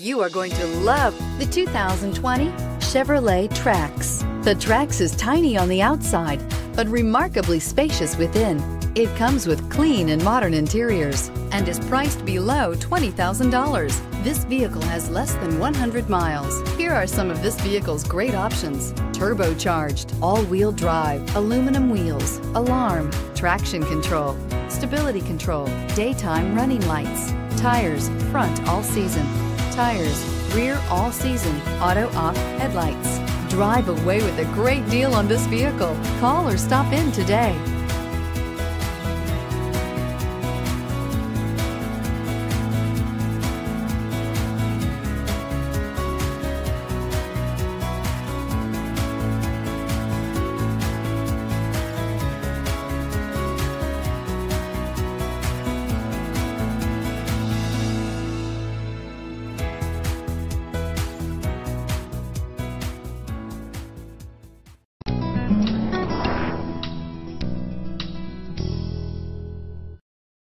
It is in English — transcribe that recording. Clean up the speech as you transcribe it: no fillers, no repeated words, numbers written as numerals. You are going to love the 2020 Chevrolet Trax. The Trax is tiny on the outside, but remarkably spacious within. It comes with clean and modern interiors and is priced below $20,000. This vehicle has less than 100 miles. Here are some of this vehicle's great options: turbocharged, all-wheel drive, aluminum wheels, alarm, traction control, stability control, daytime running lights, tires, front all season, tires, rear all season, auto off headlights. Drive away with a great deal on this vehicle. Call or stop in today.